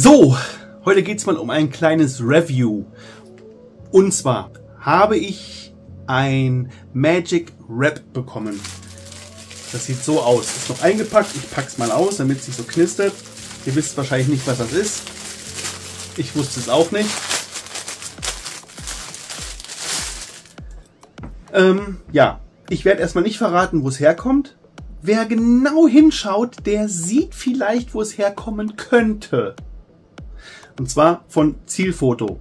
So, heute geht es mal um ein kleines Review. Und zwar habe ich ein Magic Wrap bekommen. Das sieht so aus. Ist noch eingepackt. Ich packe es mal aus, damit es nicht so knistert. Ihr wisst wahrscheinlich nicht, was das ist. Ich wusste es auch nicht. Ja, ich werde erstmal nicht verraten, wo es herkommt. Wer genau hinschaut, der sieht vielleicht, wo es herkommen könnte. Und zwar von Zielfoto.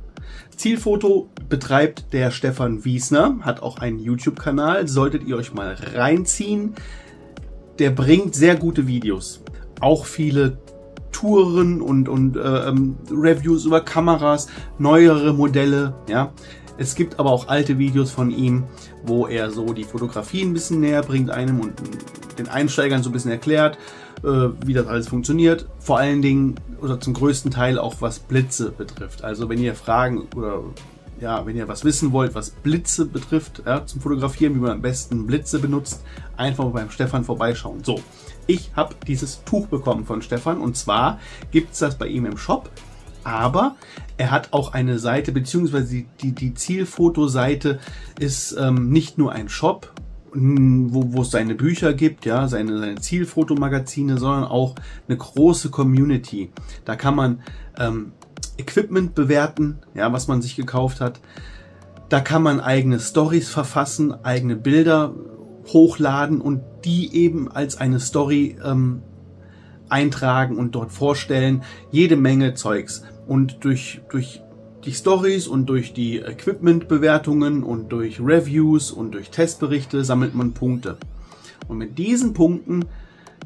Zielfoto betreibt der Stefan Wiesner, hat auch einen YouTube-Kanal, solltet ihr euch mal reinziehen. Der bringt sehr gute Videos. Auch viele Touren und Reviews über Kameras, neuere Modelle, ja. Es gibt aber auch alte Videos von ihm, wo er so die Fotografie ein bisschen näher bringt einem und den Einsteigern so ein bisschen erklärt, wie das alles funktioniert. Vor allen Dingen oder zum größten Teil auch was Blitze betrifft. Also wenn ihr Fragen oder ja, wenn ihr was wissen wollt, was Blitze betrifft, ja, zum Fotografieren, wie man am besten Blitze benutzt, einfach beim Stefan vorbeischauen. So, ich habe dieses Tuch bekommen von Stefan und zwar gibt es das bei ihm im Shop. Aber er hat auch eine Seite, beziehungsweise die Zielfoto-Seite ist nicht nur ein Shop, wo es seine Bücher gibt, ja, seine Zielfotomagazine, sondern auch eine große Community. Da kann man Equipment bewerten, ja, was man sich gekauft hat. Da kann man eigene Stories verfassen, eigene Bilder hochladen und die eben als eine Story eintragen und dort vorstellen. Jede Menge Zeugs. Und durch die Stories und durch die Equipment-Bewertungen und durch Reviews und durch Testberichte sammelt man Punkte. Und mit diesen Punkten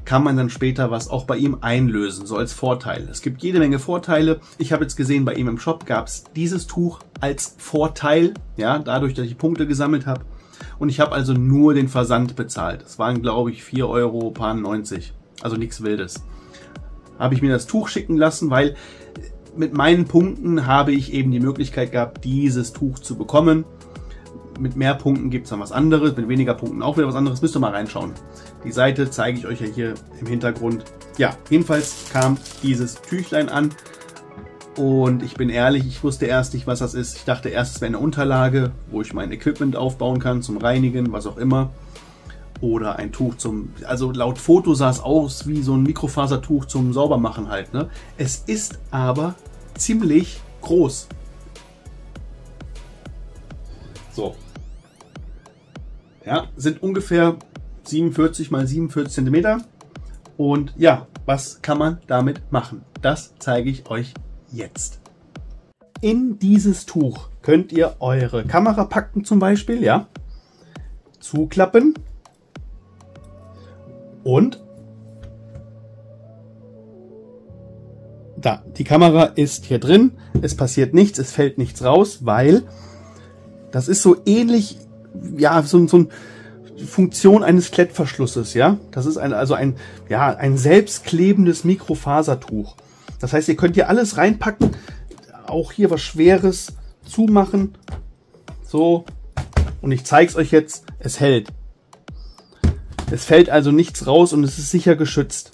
kann man dann später was auch bei ihm einlösen, so als Vorteil. Es gibt jede Menge Vorteile. Ich habe jetzt gesehen, bei ihm im Shop gab es dieses Tuch als Vorteil, ja, dadurch, dass ich Punkte gesammelt habe. Und ich habe also nur den Versand bezahlt. Das waren, glaube ich, 4,90 €. Also nichts Wildes. Habe ich mir das Tuch schicken lassen, weil mit meinen Punkten habe ich eben die Möglichkeit gehabt, dieses Tuch zu bekommen. Mit mehr Punkten gibt es dann was anderes, mit weniger Punkten auch wieder was anderes. Müsst ihr mal reinschauen. Die Seite zeige ich euch ja hier im Hintergrund. Ja, jedenfalls kam dieses Tüchlein an und ich bin ehrlich, ich wusste erst nicht, was das ist. Ich dachte erst, es wäre eine Unterlage, wo ich mein Equipment aufbauen kann, zum Reinigen, was auch immer. Oder ein Tuch zum, also laut Foto sah es aus wie so ein Mikrofasertuch zum Saubermachen halt, ne? Es ist aber ziemlich groß. So. Ja, sind ungefähr 47 mal 47 cm. Und ja, was kann man damit machen? Das zeige ich euch jetzt. In dieses Tuch könnt ihr eure Kamera packen zum Beispiel, ja? Zuklappen. Und da, die Kamera ist hier drin, es passiert nichts, es fällt nichts raus, weil das ist so ähnlich, ja, so eine Funktion eines Klettverschlusses, ja. Das ist ein selbstklebendes Mikrofasertuch. Das heißt, ihr könnt hier alles reinpacken, auch hier was Schweres zumachen, so. Und ich zeige es euch jetzt, es hält. Es fällt also nichts raus und es ist sicher geschützt.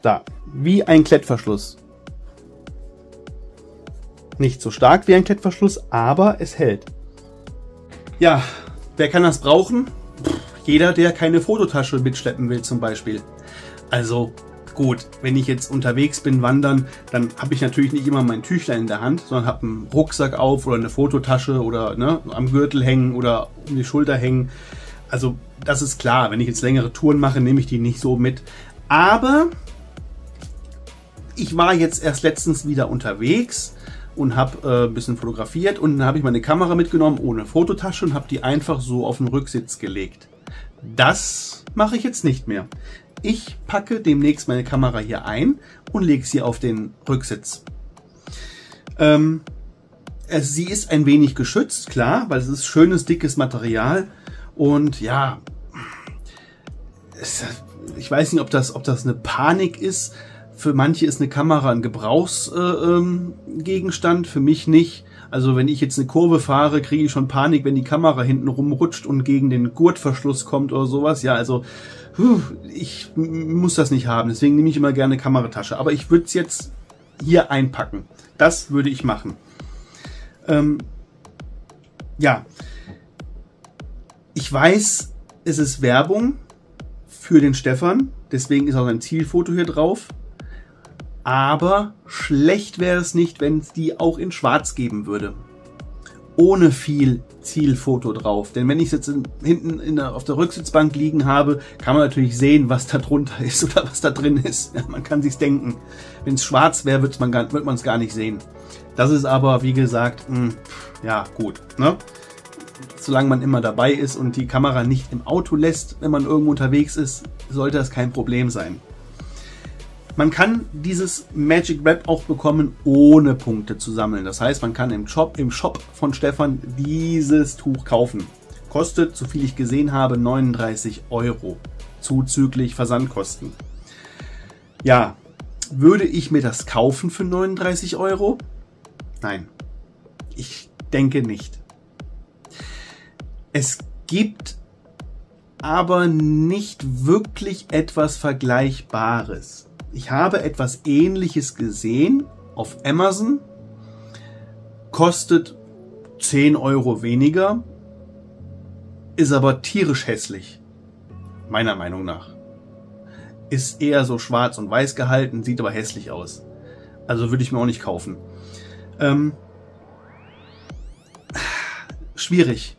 Da, wie ein Klettverschluss. Nicht so stark wie ein Klettverschluss, aber es hält. Ja, wer kann das brauchen? Jeder, der keine Fototasche mitschleppen will zum Beispiel. Also gut, wenn ich jetzt unterwegs bin, wandern, dann habe ich natürlich nicht immer mein Tüchlein in der Hand, sondern habe einen Rucksack auf oder eine Fototasche oder ne, am Gürtel hängen oder um die Schulter hängen. Also das ist klar, wenn ich jetzt längere Touren mache, nehme ich die nicht so mit. Aber ich war jetzt erst letztens wieder unterwegs und habe ein bisschen fotografiert und dann habe ich meine Kamera mitgenommen ohne Fototasche und habe die einfach so auf den Rücksitz gelegt. Das mache ich jetzt nicht mehr. Ich packe demnächst meine Kamera hier ein und lege sie auf den Rücksitz. Sie ist ein wenig geschützt, klar, weil es ist schönes, dickes Material. Und ja, ich weiß nicht, ob das eine Panik ist. Für manche ist eine Kamera ein Gebrauchsgegenstand, für mich nicht. Also wenn ich jetzt eine Kurve fahre, kriege ich schon Panik, wenn die Kamera hinten rumrutscht und gegen den Gurtverschluss kommt oder sowas. Ja, also ich muss das nicht haben, deswegen nehme ich immer gerne eine Kameratasche. Aber ich würde es jetzt hier einpacken. Das würde ich machen. Ja, ich weiß, es ist Werbung für den Stefan, deswegen ist auch sein Zielfoto hier drauf. Aber schlecht wäre es nicht, wenn es die auch in schwarz geben würde. Ohne viel Zielfoto drauf. Denn wenn ich es jetzt hinten auf der Rücksitzbank liegen habe, kann man natürlich sehen, was da drunter ist oder was da drin ist. Ja, man kann sich's denken. Wenn es schwarz wäre, wird man es gar nicht sehen. Das ist aber, wie gesagt, ja gut. Ne? Solange man immer dabei ist und die Kamera nicht im Auto lässt, wenn man irgendwo unterwegs ist, sollte das kein Problem sein. Man kann dieses Magic Wrap auch bekommen, ohne Punkte zu sammeln. Das heißt, man kann im Shop von Stefan dieses Tuch kaufen. Kostet, so viel ich gesehen habe, 39 €, zuzüglich Versandkosten. Ja, würde ich mir das kaufen für 39 €? Nein, ich denke nicht. Es gibt aber nicht wirklich etwas Vergleichbares. Ich habe etwas Ähnliches gesehen auf Amazon, kostet 10 € weniger, ist aber tierisch hässlich, meiner Meinung nach. Ist eher so schwarz und weiß gehalten, sieht aber hässlich aus. Also würde ich mir auch nicht kaufen. Schwierig.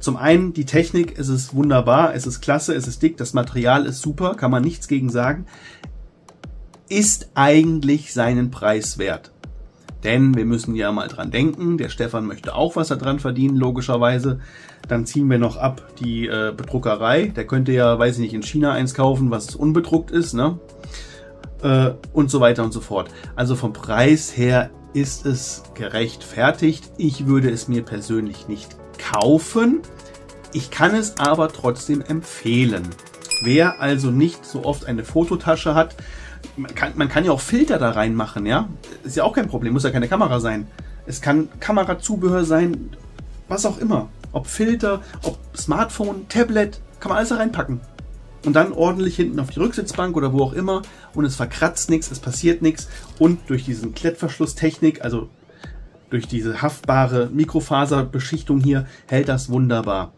Zum einen die Technik, es ist wunderbar, es ist klasse, es ist dick, das Material ist super, kann man nichts gegen sagen. Ist eigentlich seinen Preis wert. Denn wir müssen ja mal dran denken, der Stefan möchte auch was daran verdienen, logischerweise. Dann ziehen wir noch ab die Bedruckerei. Der könnte ja, weiß ich nicht, in China eins kaufen, was unbedruckt ist, ne? Und so weiter und so fort. Also vom Preis her ist es gerechtfertigt. Ich würde es mir persönlich nicht kaufen. Ich kann es aber trotzdem empfehlen. Wer also nicht so oft eine Fototasche hat, man kann ja auch Filter da reinmachen, ja? Ist ja auch kein Problem, muss ja keine Kamera sein. Es kann Kamerazubehör sein, was auch immer. Ob Filter, ob Smartphone, Tablet, kann man alles da reinpacken. Und dann ordentlich hinten auf die Rücksitzbank oder wo auch immer. Und es verkratzt nichts, es passiert nichts. Und durch diesen Klettverschlusstechnik, also durch diese haftbare Mikrofaserbeschichtung hier, hält das wunderbar.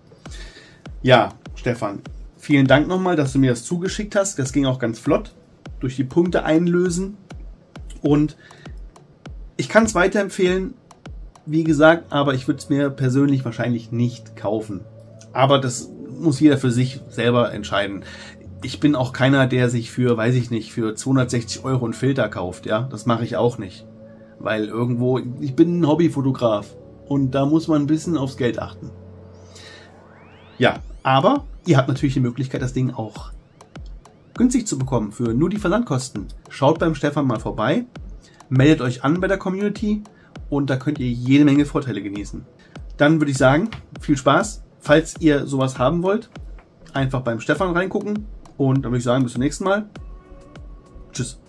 Ja, Stefan, vielen Dank nochmal, dass du mir das zugeschickt hast. Das ging auch ganz flott. Durch die Punkte einlösen. Und ich kann es weiterempfehlen, wie gesagt, aber ich würde es mir persönlich wahrscheinlich nicht kaufen. Aber das muss jeder für sich selber entscheiden. Ich bin auch keiner, der sich für, weiß ich nicht, für 260 € einen Filter kauft. Ja, das mache ich auch nicht. Weil irgendwo, ich bin ein Hobbyfotograf und da muss man ein bisschen aufs Geld achten. Ja, aber ihr habt natürlich die Möglichkeit, das Ding auch günstig zu bekommen für nur die Versandkosten. Schaut beim Stefan mal vorbei, meldet euch an bei der Community und da könnt ihr jede Menge Vorteile genießen. Dann würde ich sagen, viel Spaß. Falls ihr sowas haben wollt, einfach beim Stefan reingucken und dann würde ich sagen, bis zum nächsten Mal. Tschüss.